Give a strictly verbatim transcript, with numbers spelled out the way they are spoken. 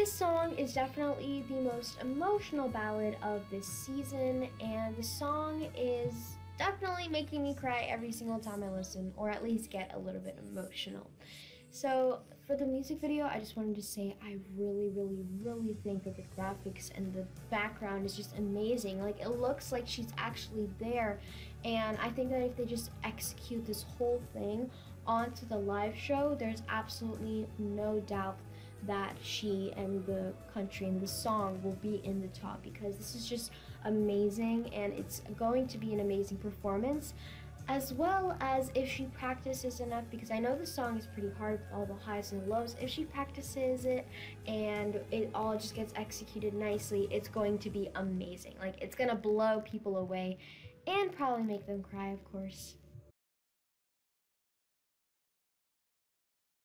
This song is definitely the most emotional ballad of this season, and the song is definitely making me cry every single time I listen, or at least get a little bit emotional. So for the music video, I just wanted to say I really, really, really think that the graphics and the background is just amazing. Like, it looks like she's actually there, and I think that if they just execute this whole thing onto the live show, there's absolutely no doubt that she and the country and the song will be in the top, because this is just amazing, and it's going to be an amazing performance, as well as if she practices enough, because I know the song is pretty hard with all the highs and lows. If she practices it and it all just gets executed nicely, it's going to be amazing. Like, it's gonna blow people away and probably make them cry, of course.